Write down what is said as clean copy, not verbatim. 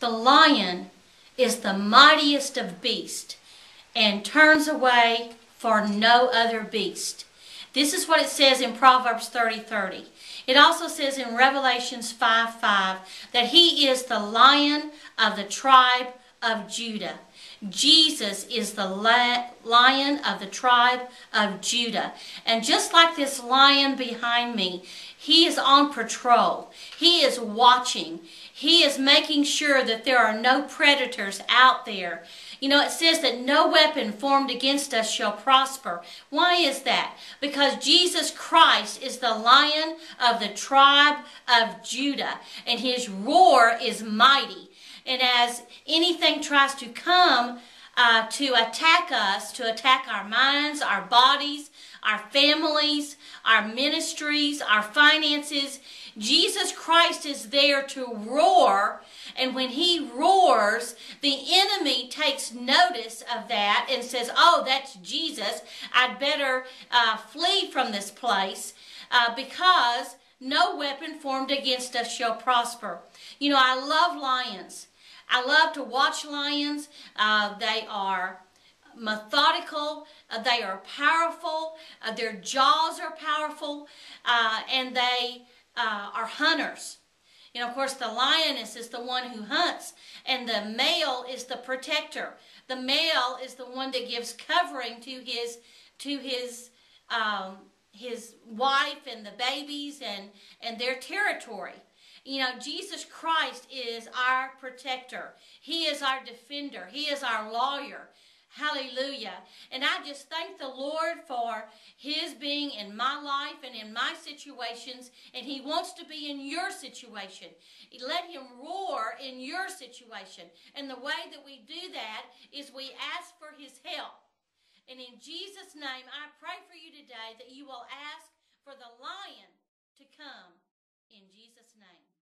The lion is the mightiest of beasts and turns away for no other beast. This is what it says in Proverbs 30:30. It also says in Revelations 5:5 that he is the Lion of the tribe of Judah. Jesus is the Lion of the tribe of Judah. And just like this lion behind me, he is on patrol. He is watching. He is making sure that there are no predators out there. You know, it says that no weapon formed against us shall prosper. Why is that? Because Jesus Christ is the Lion of the tribe of Judah, and his roar is mighty. And as anything tries to come to attack us, to attack our minds, our bodies, our families, our ministries, our finances, Jesus Christ is there to roar, and when he roars, the enemy takes notice of that and says, oh, that's Jesus, I'd better flee from this place because no weapon formed against us shall prosper. You know, I love lions. I love to watch lions. They are methodical, they are powerful, their jaws are powerful, and they are hunters. You know, of course, the lioness is the one who hunts, and the male is the protector. The male is the one that gives covering to his wife and the babies and their territory. You know, Jesus Christ is our protector. He is our defender. He is our lawyer. Hallelujah. And I just thank the Lord for his being in my life and in my situations, and he wants to be in your situation. Let him roar in your situation. And the way that we do that is we ask for his help. And in Jesus' name, I pray for you today that you will ask for the lion to come in Jesus' name.